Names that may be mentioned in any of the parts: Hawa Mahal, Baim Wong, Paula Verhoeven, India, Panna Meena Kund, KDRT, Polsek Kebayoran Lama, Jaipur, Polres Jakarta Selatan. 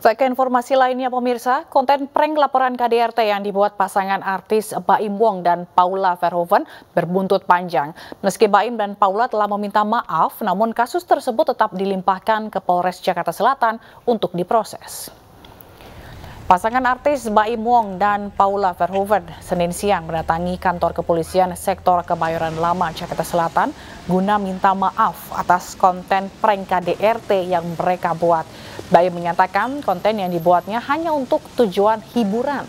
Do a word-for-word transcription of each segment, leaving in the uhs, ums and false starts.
Kita ke informasi lainnya pemirsa, konten prank laporan K D R T yang dibuat pasangan artis Baim Wong dan Paula Verhoeven berbuntut panjang. Meski Baim dan Paula telah meminta maaf, namun kasus tersebut tetap dilimpahkan ke Polres Jakarta Selatan untuk diproses. Pasangan artis Baim Wong dan Paula Verhoeven Senin siang mendatangi kantor kepolisian sektor Kebayoran Lama, Jakarta Selatan guna minta maaf atas konten prank K D R T yang mereka buat. Baim menyatakan konten yang dibuatnya hanya untuk tujuan hiburan.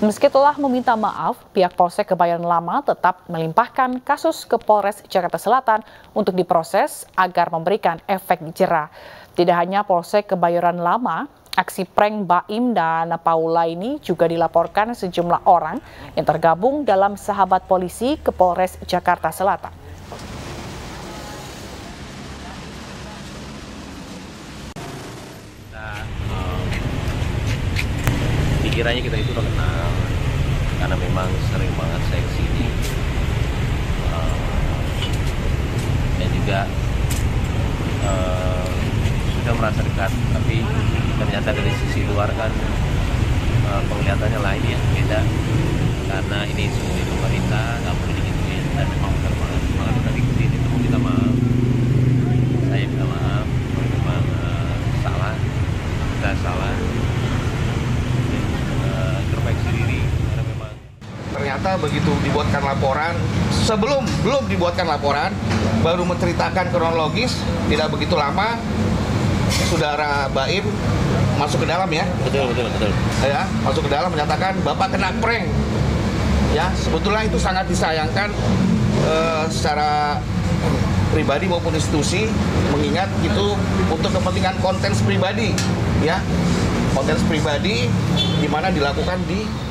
Meski telah meminta maaf, pihak Polsek Kebayoran Lama tetap melimpahkan kasus ke Polres Jakarta Selatan untuk diproses agar memberikan efek jera. Tidak hanya Polsek Kebayoran Lama, aksi prank Baim dan Paula ini juga dilaporkan sejumlah orang yang tergabung dalam sahabat polisi ke Polres Jakarta Selatan. Kiranya kita itu terkenal karena memang sering banget saya kesini uh, dan juga uh, sudah merasa dekat, tapi ternyata dari sisi luar kan uh, penglihatannya lain ya, beda, karena ini sebagai pemerintah nggak perlu digituin dan memang benar banget malah kita ikutin itu. Kita maaf, saya minta maaf kalau memang uh, salah, kita salah. Ternyata begitu dibuatkan laporan, sebelum belum dibuatkan laporan, baru menceritakan kronologis, tidak begitu lama saudara Baim masuk ke dalam ya. Betul, betul, betul. Ya, masuk ke dalam menyatakan Bapak kena prank. Ya, sebetulnya itu sangat disayangkan eh, secara pribadi maupun institusi, mengingat itu untuk kepentingan konten pribadi, ya. Konten pribadi di mana dilakukan di